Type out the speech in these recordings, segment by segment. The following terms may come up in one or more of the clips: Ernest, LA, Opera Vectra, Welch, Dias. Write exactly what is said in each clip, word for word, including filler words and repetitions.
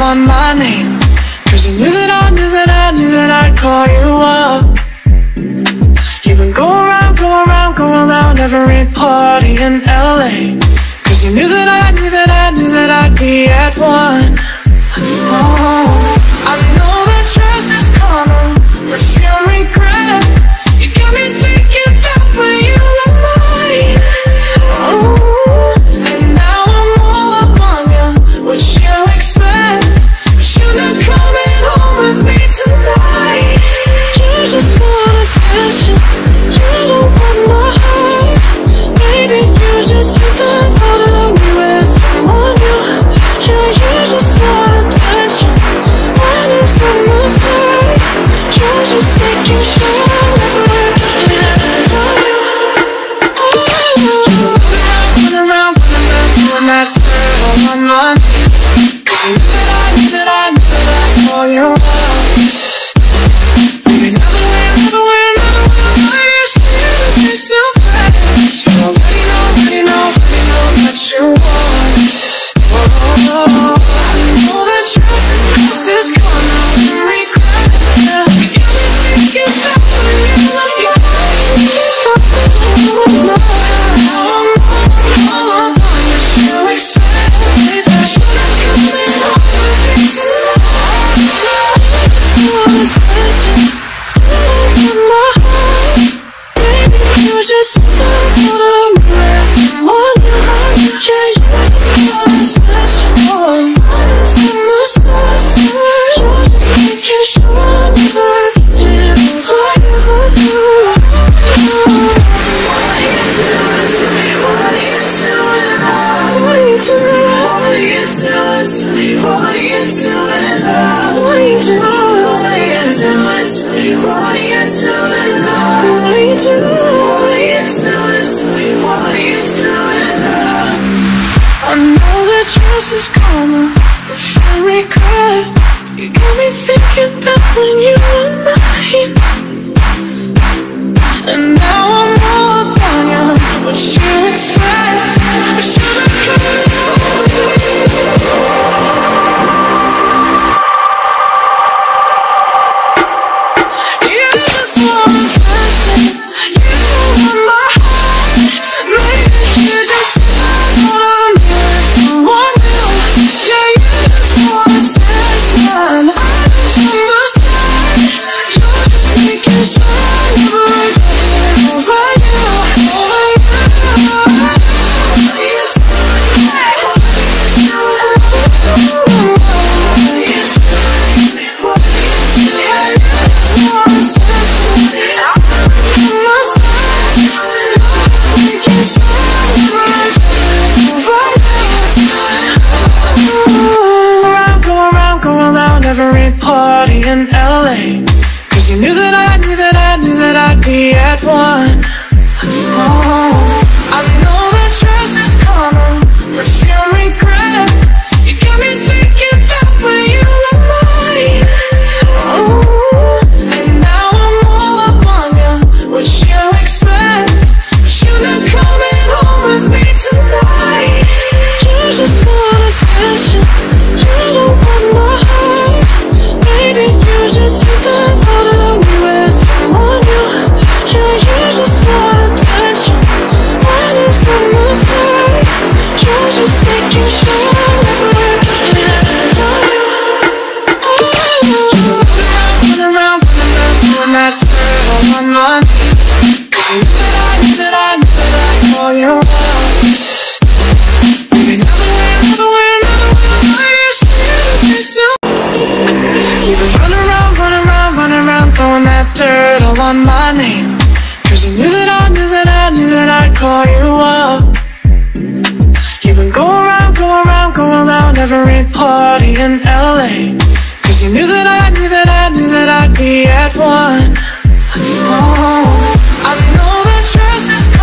On my name, cause you knew that I knew that I knew that I'd call you up. You've been going around, going around, going around every party in L A, cause you knew that I knew that I knew that I'd be at one. Oh, I know that dress is carnal, perfume regret. You got me thinking that when you were mine. Oh, and now I'm all up on you. What you expect? At one, oh, I know that dress is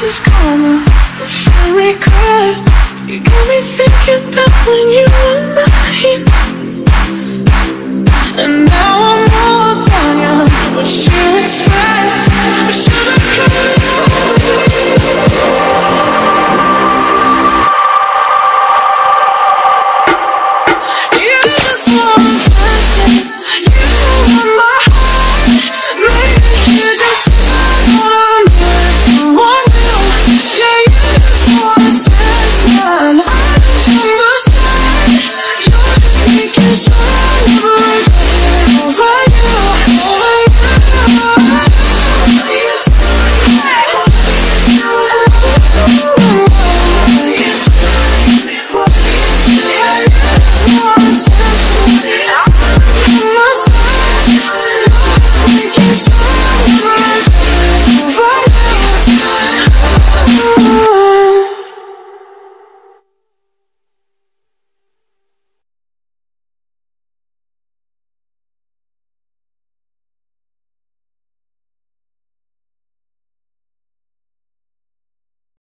this is karma, if I recall. You got me thinking about when you were